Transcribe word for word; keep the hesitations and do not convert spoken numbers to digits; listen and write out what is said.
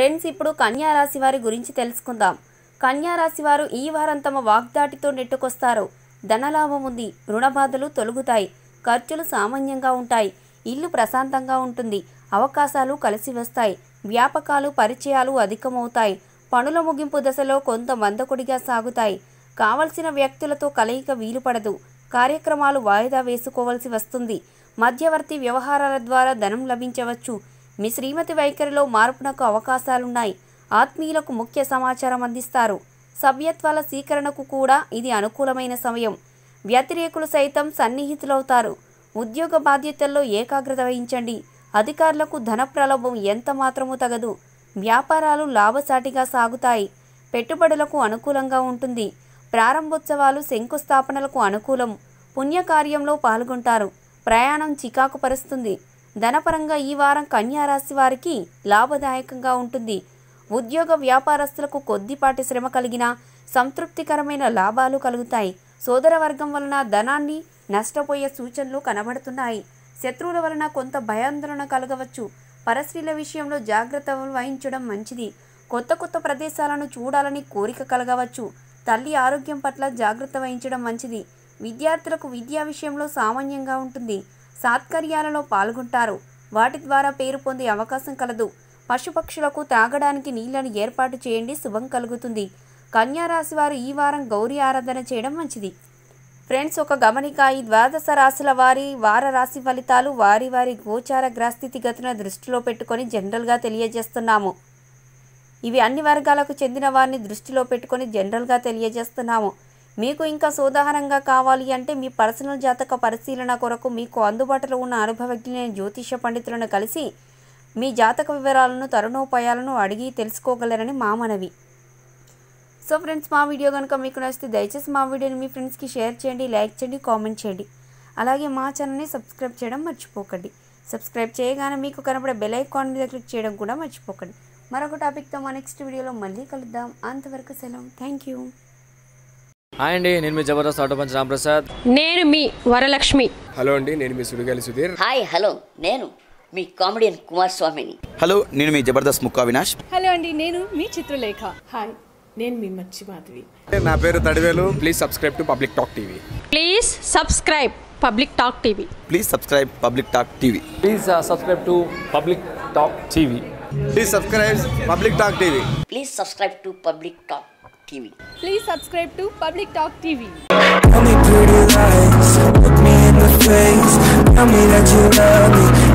Friends ఇప్పుడు కన్యా రాశి వారి గురించి తెలుసుకుందాం. కన్యా రాశి వారు ఈ వారం తమ వాగ్దాటితో నెట్టుకొస్తారు. ధనలాభం ఉంది, రుణ బాధలు తొలగుతాయి, ఖర్చులు సామాన్యంగా ఉంటాయి, ఇల్లు ప్రశాంతంగా ఉంటుంది, అవకాశాలు కలిసి వస్తాయి, వ్యాపకాలు పరిచయాలు అధికమవుతాయి, పనుల ముగింపు దశలో కొంత మందకొడిగా సాగుతాయి, కావలసిన వ్యక్తులతో కలయిక వీలుపడదు, కార్యక్రమాలు వాయిదా వేసుకోవాల్సి వస్తుంది, మధ్యవర్తి వ్యవహారాల ద్వారా ధనం లభించవచ్చు, మీ శ్రీమతి వైఖరిలో మార్పునకు అవకాశాలున్నాయి, ఆత్మీయులకు ముఖ్య సమాచారం అందిస్తారు, సభ్యత్వాల స్వీకరణకు కూడా ఇది అనుకూలమైన సమయం, వ్యతిరేకులు సైతం సన్నిహితులవుతారు, ఉద్యోగ బాధ్యతల్లో ఏకాగ్రత వహించండి, అధికారులకు ధన ప్రలోభం ఎంత మాత్రమూ తగదు, వ్యాపారాలు లాభసాటిగా సాగుతాయి, పెట్టుబడులకు అనుకూలంగా ఉంటుంది, ప్రారంభోత్సవాలు శంకుస్థాపనలకు అనుకూలం, పుణ్యకార్యంలో పాల్గొంటారు, ప్రయాణం చికాకు పరుస్తుంది, ధనపరంగా ఈ వారం కన్యారాశి వారికి లాభదాయకంగా ఉంటుంది, ఉద్యోగ వ్యాపారస్తులకు కొద్దిపాటి శ్రమ కలిగిన సంతృప్తికరమైన లాభాలు కలుగుతాయి, సోదర వర్గం వలన ధనాన్ని నష్టపోయే సూచనలు కనబడుతున్నాయి, శత్రువుల వలన కొంత భయాందోళన కలగవచ్చు, పరస్త్రీల విషయంలో జాగ్రత్త వహించడం మంచిది, కొత్త కొత్త ప్రదేశాలను చూడాలని కోరిక కలగవచ్చు, తల్లి ఆరోగ్యం పట్ల జాగ్రత్త వహించడం మంచిది, విద్యార్థులకు విద్యా విషయంలో సామాన్యంగా ఉంటుంది, సత్కార్యాలలో పాల్గొంటారు, వాటి ద్వారా పేరు పొందే అవకాశం కలదు, పశుపక్షులకు తాగడానికి నీళ్లను ఏర్పాటు చేయండి, శుభం కలుగుతుంది. కన్యారాశి వారు ఈ వారం గౌరీ ఆరాధన చేయడం మంచిది. ఫ్రెండ్స్ ఒక గమనిక, ఈ ద్వాదశ రాశుల వారి వార రాశి ఫలితాలు వారి వారి గోచార గ్రస్థితిగతులను దృష్టిలో పెట్టుకొని జనరల్గా తెలియజేస్తున్నాము. ఇవి అన్ని వర్గాలకు చెందిన వారిని దృష్టిలో పెట్టుకొని జనరల్గా తెలియజేస్తున్నాము. మీకు ఇంకా సోదాహరంగా కావాలి అంటే మీ పర్సనల్ జాతక పరిశీలన కొరకు మీకు అందుబాటులో ఉన్న అనుభవజ్ఞులైన జ్యోతిష పండితులను కలిసి మీ జాతక వివరాలను తరుణోపాయాలను అడిగి తెలుసుకోగలరని మా మనవి. సో ఫ్రెండ్స్ మా వీడియో కనుక మీకు నచ్చితే దయచేసి మా వీడియోని మీ ఫ్రెండ్స్కి షేర్ చేయండి, లైక్ చేయండి, కామెంట్ చేయండి. అలాగే మా ఛానల్ని సబ్స్క్రైబ్ చేయడం మర్చిపోకండి. సబ్స్క్రైబ్ చేయగానే మీకు కనబడే బెల్ ఐకాన్ మీద క్లిక్ చేయడం కూడా మర్చిపోకండి. మరొక టాపిక్తో మా నెక్స్ట్ వీడియోలో మళ్ళీ కలుద్దాం. అంతవరకు సెలవు. Thank you. హాయ్ అండి, నేను మీ జబర్దస్త్ ఆటో పంచ్ రామప్రసాద్. నేను మీ వరలక్ష్మి. హలో అండి, నేను మీ సుడిగాలి సుధీర్. హాయ్, హలో, నేను మీ కామెడియన్ కుమార్ స్వామిని. హలో, నేను మీ జబర్దస్త్ ముక్కా వినాష్. హలో అండి, నేను మీ చిత్రలేఖ. హాయ్, నేను మీ మచ్చి మాధవి. నా పేరు Thadivelu. Please subscribe to public talk TV. Please subscribe public talk TV. Please subscribe public talk TV. Please subscribe to public talk TV. Please subscribe public talk TV. Please subscribe to public talk T V. Please subscribe to Public Talk T V. Tell me pretty lies, look me in the face, tell me that you love me.